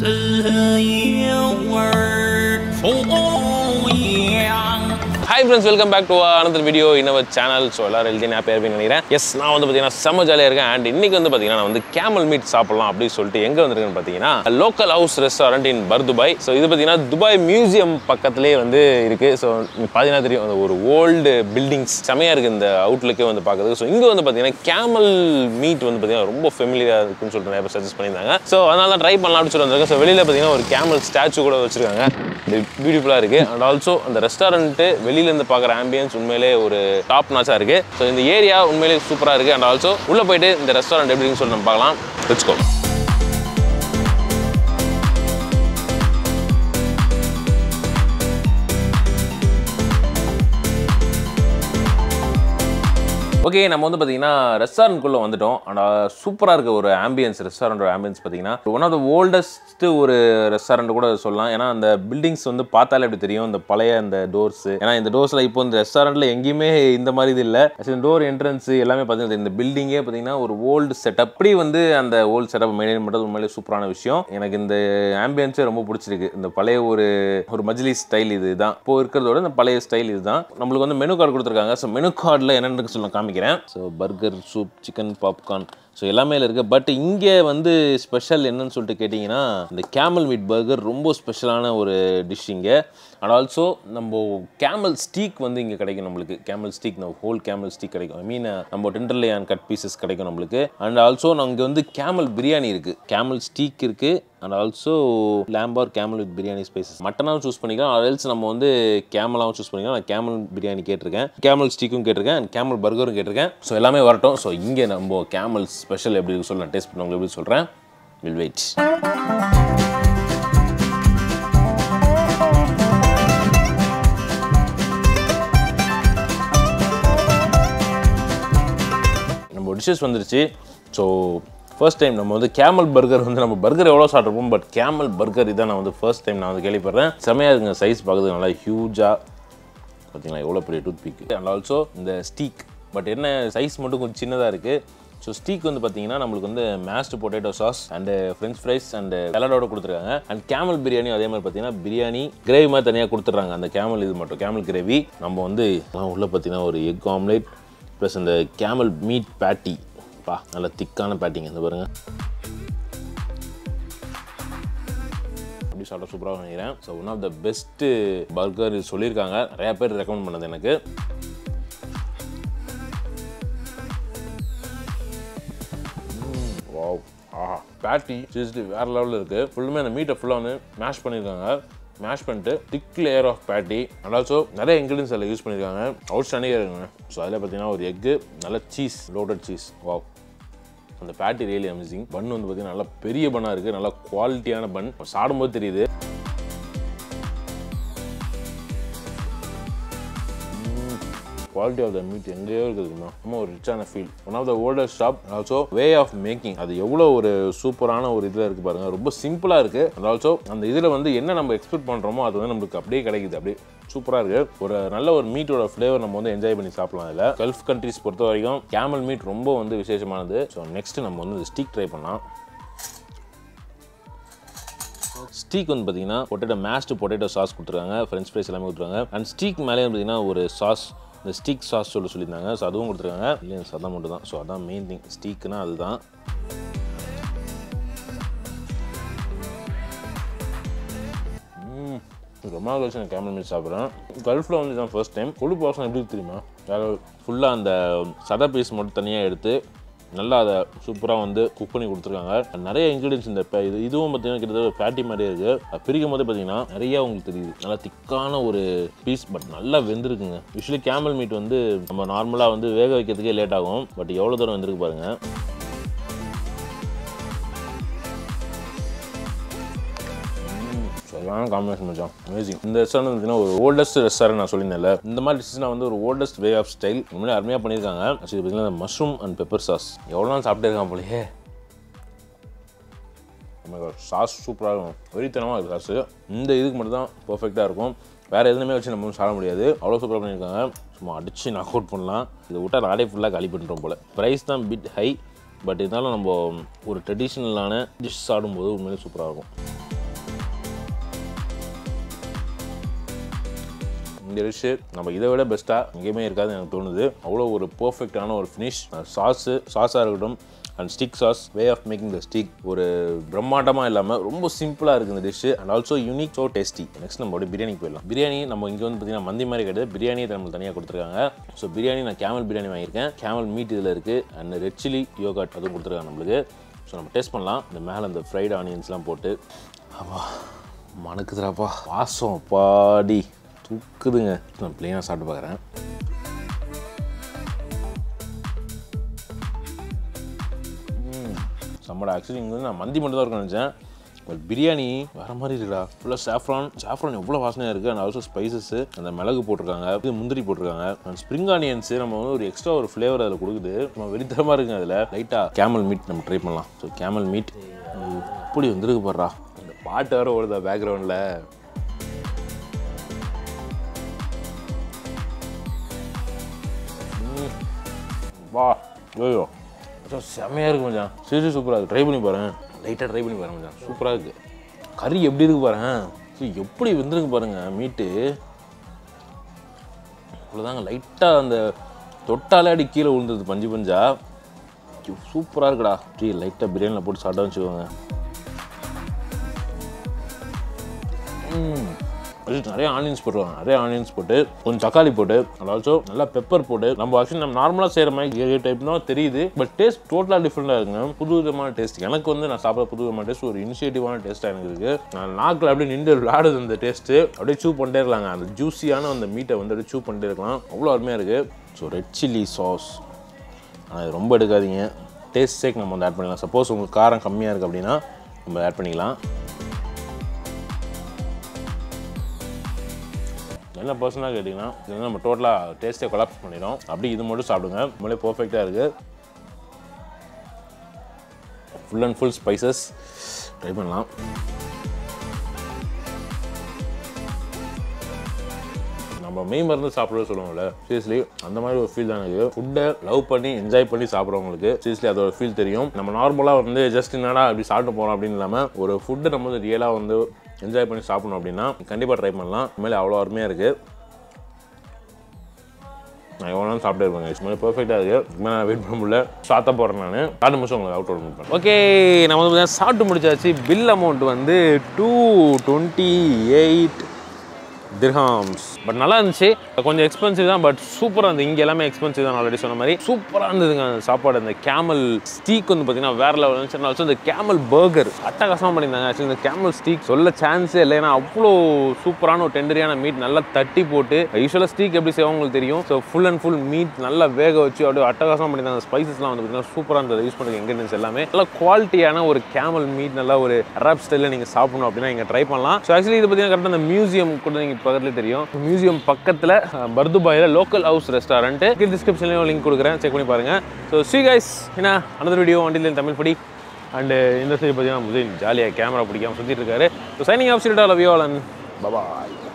Hi friends, welcome back to another video in our channel. So, all of you are here. Yes, now we are here and today we are eating camel meat. So, Local House Restaurant in Dubai. So, this is Dubai Museum. So, old buildings. So, here is camel meat. Very familiar. So, another try. So, there is a camel statue. Beautiful. And also, the restaurant the ambience is top notch. So, in the area is super and also in the restaurant everything. Let's go. Okay, we have a restaurant and a super ambience restaurant. One of the oldest restaurant. The buildings are the doors. The doors are in the restaurant. The door entrance the building is an old setup. The old setup is super. The ambience is very good. The majlis style is the style. We have a menu card. So, menu card. So burger, soup, chicken, popcorn. So எல்லாமே இருக்கு but இங்க வந்து special என்னன்னு சொல்லிட்டு கேட்டிங்கனா இந்த camel meat burger ரொம்ப ஸ்பெஷலான ஒரு டிஷ் இங்க and also நம்ம camel steak வந்து இங்க கிடைக்கும் நமக்கு camel steak the whole camel steak கிடைக்கும் I mean நம்ம tenderloin cut pieces கிடைக்கும் நமக்கு and also நமக்கு வந்து camel biryani இருக்கு camel steak இருக்கு and also lamb or camel with biryani spices mutton choose பண்ணிக்கலாம் or else நம்ம வந்து camel ஆவும் choose பண்ணிக்கலாம் நான் camel biryani கேட்டிருக்கேன் camel steak உம் கேட்டிருக்கேன் and camel burger உம் கேட்டிருக்கேன் சோ எல்லாமே வரட்டும் சோ இங்க நம்ம camel special எப்படி சொல்றேன் டேஸ்ட் பண்ணவங்க எப்படி சொல்றேன் we'll wait. நம்ம dishes வந்துருச்சு so first time நம்ம வந்து camel burger வந்து நம்ம burger எவ்வளவு சாப்பிட்டுறோம் but camel burger இதான் நான் வந்து first time நான் வந்து கேள்விப்படுறேன் செமையா இருக்குங்க சைஸ் பார்க்கிறது நல்லா ஹியூஜா பாத்தீங்களா எவ்வளவு பெரிய டூத் பீக் and also இந்த steak பட் என்ன சைஸ் மட்டும் கொஞ்சம் சின்னதா இருக்கு. So steak வந்து பாத்தீங்கன்னா நமக்கு வந்து mashed potato sauce and french fries and salad ஓட கொடுத்துருக்காங்க and camel biryani அதே மாதிரி பாத்தீங்கன்னா biryani gravy மாதிரி தனியா கொடுத்துறாங்க அந்த camel இது மட்டும் camel gravy நம்ம வந்து உள்ள பாத்தீங்கன்னா ஒரு egg omelette plus அந்த camel meat patty பா நல்ல திக்கான பேட்டிங் இந்த பாருங்க அப்படி சாப்பிட சூப்பரா பண்ணிக்கிறேன். So one of the best burger சொல்லிருக்காங்க நிறைய பேர் ரெக்கமெண்ட் பண்ணது எனக்கு. Wow, aha. Patty seriously very level irukku full me meat full on mash panniranga mash pannite thick layer of patty and also nare ingredients alla use panniranga outstanding ah irukku so adha pathina or egg nalla cheese loaded cheese wow and the patty really amazing bun undu pathina nalla periya bun ah irukku nalla quality ana bun saadumbodhu theriyudhu quality of the meat engayo irukuduma amma or rich ana feel one of the oldest shop also way of making adu evlo or super ana or idla irukku parunga romba simple ah irukku and also and idla vandu enna nam expect pandromo adu vandu namukku appdiye kedaikudhu appdiye super ah irukku or nalla or meat oda flavor nam vandu enjoy panni saappalam illa gulf countries portha varaikum camel meat romba vandu visheshamanadhu so next nam vandu steak try pannalam. Steak on pathina potato mashed potato sauce kudutranga french fries ellame kudutranga and steak male pathina or sauce the steak sauce சொல்ல சொல்லிருந்தாங்க so அதுவும் கொடுத்துருக்காங்க இல்ல சதா மட்டும் தான் so அதான் main thing steak னா அதுதான் ரொம்ப நாள் கழிச்சு நான் கேமல் மீட் சாப்பிடுறேன் கல்ஃப்ல வந்து தான் ஃபர்ஸ்ட் டைம் கொழு பாசம் எப்படி தெரியுமா ஃபுல்லா அந்த சதா பீஸ் மட்டும் தனியா எடுத்து நல்லா அத சூப்பரா வந்து குக் பண்ணி கொடுத்துருக்காங்க நிறைய இன்கிரிடியன்ஸ் இந்த இதுவும் பாத்தீங்கன்னா கிட்டத்தட்ட ஃபேட்டி மாதிரி இருக்கு அது பிரிக்கும்போது பாத்தீங்கன்னா நிறைய உங்களுக்கு தெரியுது நல்லா திக்கான ஒரு பீஸ் பட் நல்லா வெந்திருக்குங்க யூசுவலி கேமல் மீட் வந்து நம்ம நார்மலா வந்து வேக வைக்கிறதுக்கே லேட் ஆகும் பட் எவ்வளவு தூரம் வெந்திருக்கு பாருங்க நான் காம்பினேஷன் மச்சான் அமேசிங் இந்த ரெஸ்டாரன்ட் வந்து ஒரு ஓல்டஸ்ட் ரெஸ்டாரன்ட் நான் சொல்லினேன்ல இந்த மாதிரி டிஷ்ஸ்னா வந்து ஒரு ஓல்டஸ்ட் வே ஆஃப் ஸ்டைல் ரொம்ப அருமையா பண்ணிருக்காங்க actually பாத்தீங்கன்னா மஷ்ரூம் அண்ட் பெப்பர் சாஸ் எவ்வளவு நான் சாப்பிட்டே இருக்கேன் போலயே oh my god சாஸ் சூப்பரா இருக்கு வெரிதனமா இருக்கு சாஸ் இந்த இதுக்கு மட்டும் தான் பெர்ஃபெக்ட்டா இருக்கும் வேற எதுலமே வச்சு நம்ம சாப்பிட முடியாது அவ்வளவு சூப்பரா பண்ணிருக்காங்க சும்மா அடிச்சு நாக் அவுட் பண்ணலாம் இது விட்டா நாளே ஃபுல்லா காலி பண்ணிரும் போல பிரைஸ் தான் பிட் ஹை பட் இதனால நம்ம ஒரு ட்ரெடிஷனலான டிஷ் சாப்பிடும்போது உண்மையிலேயே சூப்பரா இருக்கும். இந்த டிஷ் நம்ம இத விட பெஸ்டா எங்கேயுமே இருக்காது எனக்கு தோணுது அவ்வளவு ஒரு பெர்ஃபெக்ட்டான ஒரு ஃபினிஷ் சாஸ் சாஸா இருக்கட்டும் and stick sauce way of making the stick ஒரு பிரம்மாண்டமா இல்லாம ரொம்ப சிம்பிளா இருக்கு இந்த dish and also unique so tasty next நம்ம ஒரு பிரியாணிக்கு போய்லாம் பிரியாணி நம்ம இங்க வந்து பாத்தீங்கன்னா மந்தி மாதிரி கிடையாது பிரியாணியே நம்ம தனியா கொடுத்திருக்காங்க சோ பிரியாணி நான் camel பிரியாணி வாங்கியிருக்கேன் camel meat இதல இருக்கு and red chili yogurt அதுவும் கொடுத்திருக்காங்க நமக்கு சோ நம்ம டேஸ்ட் பண்ணலாம் இந்த மேல அந்த fried onionsலாம் போட்டு அப்பா மணக்குதுறாப்பா வாசம் பாடி தூக்குதுங்க நான் ப்ளைனா சாப்பிட்டு பார்க்கறேன் நம்மட एक्चुअली இங்க நான் மந்தி மட்டும் தான் இருக்கு நினைச்சேன் பட் பிரியாணி வேற மாதிரி இருக்குடா full saffron எவ்வளவு வாசனையா இருக்கு and also spices அந்த மிளகு போட்டுருக்காங்க இது முந்திரி போட்டுருக்காங்க and spring onions நம்ம வந்து ஒரு எக்ஸ்ட்ரா ஒரு ஃப்ளேவர் அதுல கொடுக்குது நம்ம வெரிதமா இருக்கு அதுல லைட்டா camel meat நம்ம ட்ரை பண்ணலாம் சோ camel meat இப்படி வந்திருக்கு பாறா அந்த பாட்டு வேற ஓடுதா பேக்ரவுண்ட்ல வா யோயோ So, செமையா இருக்கு மச்சான் சீரியஸா சூப்பரா இருக்கு ட்ரை பண்ணி பாருங்க லைட்டா ட்ரை பண்ணி பாருங்க மச்சான் சூப்பரா இருக்கு கறி எப்படி இருக்கு பாருங்க சோ எப்படி வெந்திருக்கு பாருங்க மீட் இவ்வளவுதாங்க லைட்டா அந்த தொட்டாலே அடி கீழ விழுந்தது பஞ்சு பஞ்சா சூப்பரா இருக்குடா டீ லைட்டா பிரியாணில போட்டு சாப்பிட வந்துடுங்க அதுக்கு நிறைய ஆனியன்ஸ் போடுவாங்க நிறைய ஆனியன்ஸ் போட்டு கொஞ்சம் தக்காளி போட்டு and also நல்லா பெப்பர் போட்டு நம்ம एक्चुअली நம்ம நார்மலா செய்யற மாதிரி ஏ டைப்னா தெரியுது பட் டேஸ்ட் டோட்டலா டிஃபரண்டா இருக்குங்க புதுவிதமான டேஸ்ட் எனக்கு வந்து நான் சாப்பிட புதுவிதமான டேஸ்ட் ஒரு இனிஷியேட்டிவான டேஸ்டா எனக்கு இருக்கு நான் நாக்குல அப்படியே நின்று விளையாடுது அந்த டேஸ்ட் அப்படியே சூப் பண்ணிட்டே இருக்கலாம் அந்த ஜூஸியான அந்த மீட்டை வந்து அப்படியே சூப் பண்ணிட்டே இருக்கலாம் அவ்வளவு அருமையா இருக்கு சோ ரெட் சில்லி சாஸ் அது ரொம்ப எடுக்காதீங்க டேஸ்ட் சேக் நம்ம வந்து ஆட் பண்ணலாம் சப்போஸ் உங்களுக்கு காரம் கம்மியா இருக்கு அப்படினா நம்ம ஆட் பண்ணிக்கலாம் என்ன பர்சனலாக கேட்டிங்கன்னா இது வந்து நம்ம டோட்டலாக டேஸ்ட்டே கொலாப்ஸ் பண்ணிடும் அப்படி இது மட்டும் சாப்பிடுங்க நம்மளே பர்ஃபெக்டாக இருக்குது full and full spices try பண்ணலாம் நம்ம மெய் மருந்து சாப்பிட்றது சொல்லுவோம்ல சீரியஸ்லி அந்த மாதிரி ஒரு ஃபீல் தான் எனக்கு ஃபுட்டை லவ் பண்ணி என்ஜாய் பண்ணி சாப்பிட்றவங்களுக்கு சீரியஸ்லி அதோட ஃபீல் தெரியும் நம்ம நார்மலாக வந்து ஜஸ்ட் என்னடா அப்படி சாப்பிட்டு போகிறோம் அப்படின்னு இல்லாமல் ஒரு ஃபுட்டை நம்ம வந்து ரியலாக வந்து என்ஜாய் பண்ணி சாப்பிடணும் அப்படின்னா கண்டிப்பாக ட்ரை பண்ணலாம் இனிமேல் அவ்வளோ அருமையாக இருக்குது நான் எவ்வளோ நேரம் சாப்பிட்டே இருப்பேங்க இது மாதிரி பர்ஃபெக்டாக இருக்குது இனிமேல் நான் வெயிட் பண்ண முடியல சாப்பிட போகிறேன் நான் 4 நிமிஷம் உங்களுக்கு அவுட் அவுட் பண்ணேன் ஓகே நம்ம வந்து பார்த்தீங்கன்னா சாப்பிட்டு முடிச்சாச்சு பில் அமௌண்ட் வந்து 228 திர்ஹாம்ஸ் பட் நல்லா இருந்துச்சு கொஞ்சம் எக்ஸ்பென்சிவ் தான் பட் சூப்பராக இருந்தது இங்கே எல்லாமே எக்ஸ்பென்சிவ் தான் ஆல்ரெடி சொன்ன மாதிரி சூப்பராக இருந்ததுங்க அந்த சாப்பாடு அந்த கேமல் ஸ்டீக் வந்து பார்த்தீங்கன்னா வேறு லெவல் இருந்துச்சு ஆல்சோ இந்த கேமல் பர்கர் அட்டகாசமாக பண்ணியிருந்தாங்க ஆக்சுவலி இந்த கேமல் ஸ்டீக் சொல்ல சான்ஸே இல்லை ஏன்னா அவ்வளோ சூப்பரான ஒரு டெண்டரியான மீட் நல்லா தட்டி போட்டு யூஸ்வலாக ஸ்டீக் எப்படி செய்வோம் உங்களுக்கு தெரியும் so full and full meat நல்லா வேக வச்சு அப்படியே அட்டகாசமாக பண்ணியிருந்தாங்க ஸ்பைசஸ்லாம் வந்து பார்த்தீங்கன்னா சூப்பராக இருந்தது யூஸ் பண்ணுற இன்கிரீடியன்ஸ் எல்லாமே நல்லா குவாலிட்டியான ஒரு கேமல் மீட் நல்லா ஒரு அரப் ஸ்டைலில் நீங்கள் சாப்பிடணும் அப்படின்னா நீங்கள் ட்ரை பண்ணலாம் ஸோ ஆக்சுவலி இது பார்த்தீங்கன்னா கரெக்டாக அந்த மியூசியம் கூட நீங்கள் பக்கத்துல தெரியும் மியூசியம் பக்கத்துல பர்துபாயில லோக்கல் ஹவுஸ் ரெஸ்டாரண்ட் டிஸ்கிரிப்ஷன்லயும் லிங்க் கொடுக்குறேன் செக் பண்ணி பாருங்க ஸோ see you guys என்ன another video until then Tamil படி அண்ட் இந்த சைடு பார்த்தீங்கன்னா முதல் ஜாலியாக கேமரா பிடிக்காம சுற்றிட்டு இருக்காரு so signing off, love you all and bye bye